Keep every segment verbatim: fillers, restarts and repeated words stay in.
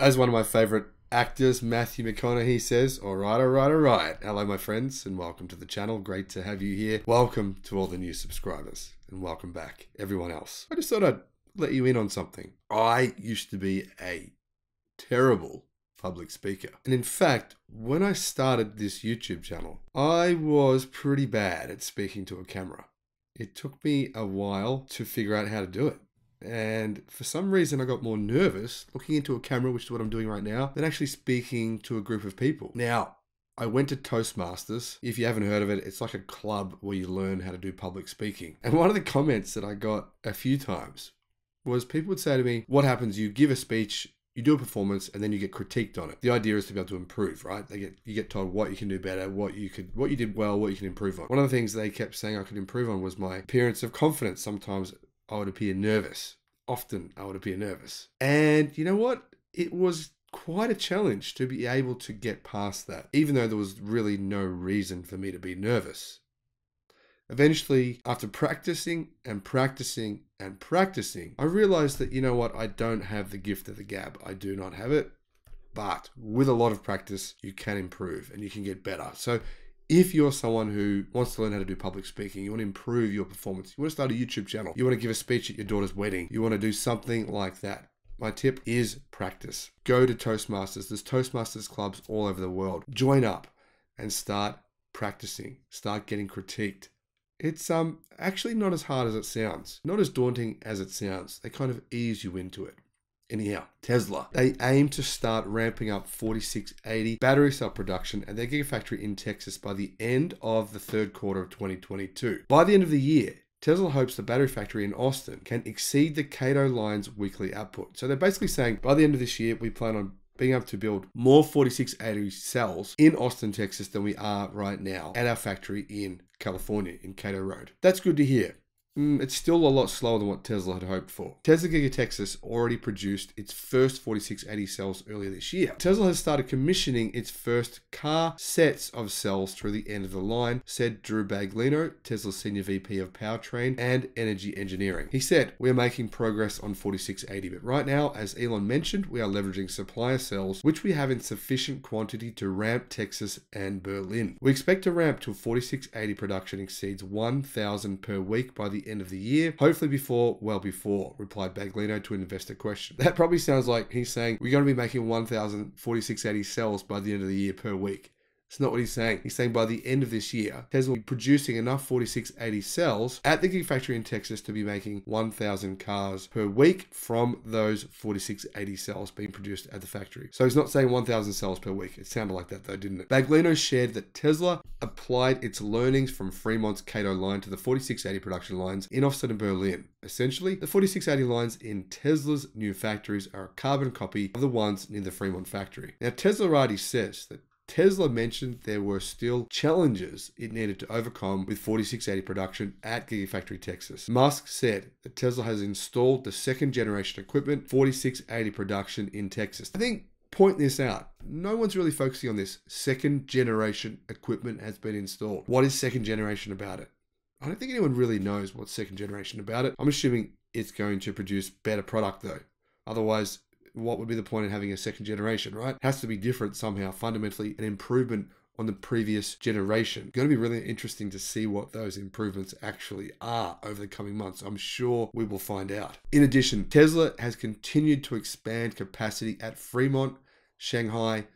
as one of my favourite actors, Matthew McConaughey, says, all right, all right, all right. Hello, my friends, and welcome to the channel. Great to have you here. Welcome to all the new subscribers, and welcome back, everyone else. I just thought I'd let you in on something. I used to be a terrible public speaker. And in fact, when I started this YouTube channel, I was pretty bad at speaking to a camera. It took me a while to figure out how to do it. And for some reason, I got more nervous looking into a camera, which is what I'm doing right now, than actually speaking to a group of people. Now, I went to Toastmasters. If you haven't heard of it, it's like a club where you learn how to do public speaking. And one of the comments that I got a few times was people would say to me, what happens? You give a speech, you do a performance, and then you get critiqued on it. The idea is to be able to improve, right? They get, you get told what you can do better, what you could, what you did well, what you can improve on. One of the things they kept saying I could improve on was my appearance of confidence. Sometimes I would appear nervous. Often I would appear nervous. And you know what? It was quite a challenge to be able to get past that, even though there was really no reason for me to be nervous. Eventually, after practicing and practicing and practicing, I realized that, you know what, I don't have the gift of the gab. I do not have it, but with a lot of practice, you can improve and you can get better. So if you're someone who wants to learn how to do public speaking, you want to improve your performance, you want to start a YouTube channel, you want to give a speech at your daughter's wedding, you want to do something like that, my tip is practice. Go to Toastmasters. There's Toastmasters clubs all over the world. Join up and start practicing. Start getting critiqued. It's um actually not as hard as it sounds, not as daunting as it sounds. They kind of ease you into it. Anyhow, Tesla, they aim to start ramping up forty-six eighty battery cell production at their Gigafactory in Texas by the end of the third quarter of twenty twenty-two. By the end of the year, Tesla hopes the battery factory in Austin can exceed the Kato line's weekly output. So they're basically saying, by the end of this year, we plan on being able to build more forty-six eighty cells in Austin, Texas than we are right now at our factory in California, in Kato Road. That's good to hear. Mm, it's still a lot slower than what Tesla had hoped for. Tesla Giga Texas already produced its first forty-six eighty cells earlier this year. Tesla has started commissioning its first car sets of cells through the end of the line, said Drew Baglino, Tesla's senior V P of powertrain and energy engineering. He said, we're making progress on forty-six eighty, but right now, as Elon mentioned, we are leveraging supplier cells, which we have in sufficient quantity to ramp Texas and Berlin. We expect to ramp till forty-six eighty production exceeds one thousand per week by the end of the year, hopefully before, well before, replied Baglino to an investor question. That probably sounds like he's saying, we're going to be making one thousand forty-six eighty cells by the end of the year per week. It's not what he's saying. He's saying by the end of this year, Tesla will be producing enough forty-six eighty cells at the Gigafactory in Texas to be making one thousand cars per week from those forty-six eighty cells being produced at the factory. So he's not saying one thousand cells per week. It sounded like that though, didn't it? Baglino shared that Tesla applied its learnings from Fremont's Kato line to the forty-six eighty production lines in Austin and Berlin. Essentially, the forty-six eighty lines in Tesla's new factories are a carbon copy of the ones near the Fremont factory. Now, Tesla already says that Tesla mentioned there were still challenges it needed to overcome with forty-six eighty production at Gigafactory, Texas. Musk said that Tesla has installed the second generation equipment, forty-six eighty production in Texas. I think point this out. No one's really focusing on this. Second generation equipment has been installed. What is second generation about it? I don't think anyone really knows what's second generation about it. I'm assuming it's going to produce better product though. Otherwise, what would be the point in having a second generation, right? It has to be different somehow, fundamentally an improvement on the previous generation. It's going to be really interesting to see what those improvements actually are over the coming months. I'm sure we will find out. In addition, Tesla has continued to expand capacity at Fremont, Shanghai,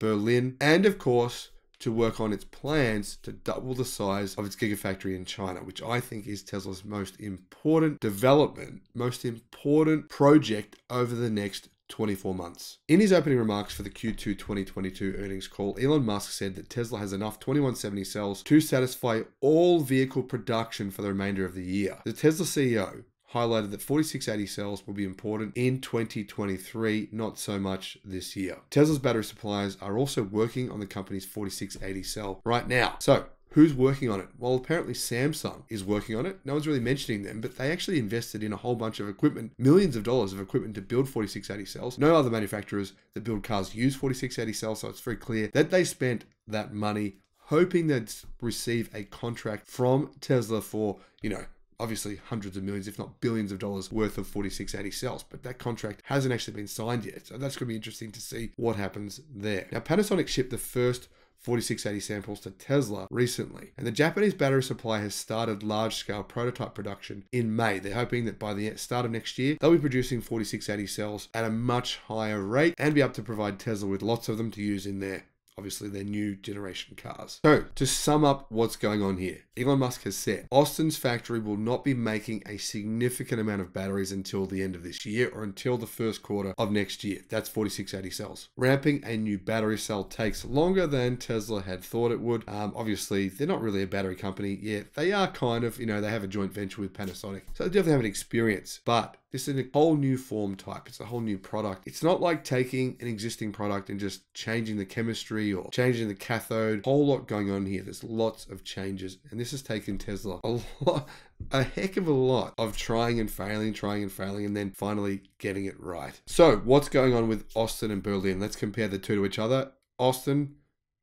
Berlin, and of course, to work on its plans to double the size of its Gigafactory in China, which I think is Tesla's most important development, most important project over the next twenty-four months. In his opening remarks for the Q two twenty twenty-two earnings call, Elon Musk said that Tesla has enough twenty-one seventy cells to satisfy all vehicle production for the remainder of the year. The Tesla C E O highlighted that forty-six eighty cells will be important in twenty twenty-three, not so much this year. Tesla's battery suppliers are also working on the company's forty-six eighty cell right now. So who's working on it? Well, apparently Samsung is working on it. No one's really mentioning them, but they actually invested in a whole bunch of equipment, millions of dollars of equipment to build forty-six eighty cells. No other manufacturers that build cars use forty-six eighty cells, so it's very clear that they spent that money hoping they'd receive a contract from Tesla for, you know, obviously hundreds of millions, if not billions of dollars worth of forty-six eighty cells, but that contract hasn't actually been signed yet. So that's going to be interesting to see what happens there. Now, Panasonic shipped the first forty-six eighty samples to Tesla recently, and the Japanese battery supply has started large-scale prototype production in May. They're hoping that by the start of next year, they'll be producing forty-six eighty cells at a much higher rate and be able to provide Tesla with lots of them to use in their, obviously, their new generation cars. So, to sum up what's going on here, Elon Musk has said Austin's factory will not be making a significant amount of batteries until the end of this year or until the first quarter of next year. That's forty-six eighty cells. Ramping a new battery cell takes longer than Tesla had thought it would. Um, obviously, they're not really a battery company yet. They are kind of, you know, they have a joint venture with Panasonic. So, they definitely have an experience, but this is a whole new form type. It's a whole new product. It's not like taking an existing product and just changing the chemistry or changing the cathode. Whole lot going on here. There's lots of changes, and this has taken Tesla a lot, a heck of a lot of trying and failing, trying and failing, and then finally getting it right. So what's going on with Austin and Berlin? Let's compare the two to each other. Austin,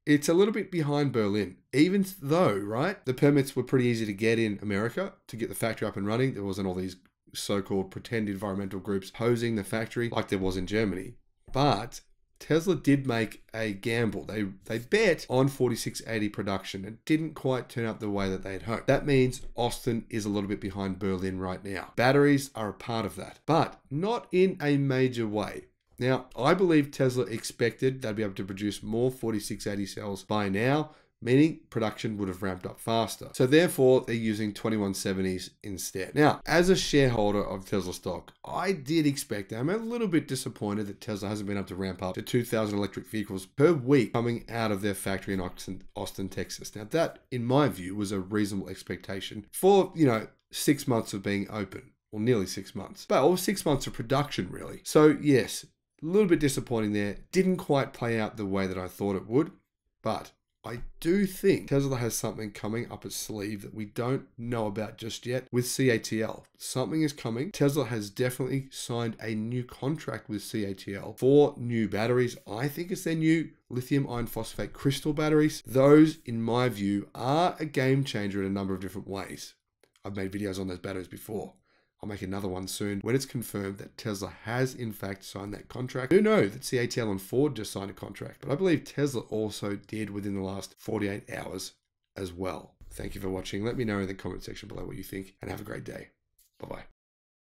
it's a little bit behind Berlin, even though, right, the permits were pretty easy to get in America to get the factory up and running. There wasn't all these so-called pretend environmental groups hosing the factory like there was in Germany. But Tesla did make a gamble. They they bet on forty-six eighty production. It didn't quite turn out the way that they'd hoped. That means Austin is a little bit behind Berlin right now. Batteries are a part of that, but not in a major way. Now, I believe Tesla expected they'd be able to produce more forty-six eighty cells by now, meaning production would have ramped up faster. So therefore, they're using twenty-one seventies instead. Now, as a shareholder of Tesla stock, I did expect that. I'm a little bit disappointed that Tesla hasn't been able to ramp up to two thousand electric vehicles per week coming out of their factory in Austin, Austin, Texas. Now that, in my view, was a reasonable expectation for, you know, six months of being open, or nearly six months, but or six months of production really. So yes, a little bit disappointing there. Didn't quite play out the way that I thought it would, but I do think Tesla has something coming up its sleeve that we don't know about just yet with C A T L. Something is coming. Tesla has definitely signed a new contract with C A T L for new batteries. I think it's their new lithium iron phosphate crystal batteries. Those, in my view, are a game changer in a number of different ways. I've made videos on those batteries before. I'll make another one soon when it's confirmed that Tesla has in fact signed that contract. I do know that C A T L and Ford just signed a contract, but I believe Tesla also did within the last forty-eight hours as well. Thank you for watching. Let me know in the comment section below what you think, and have a great day. Bye-bye.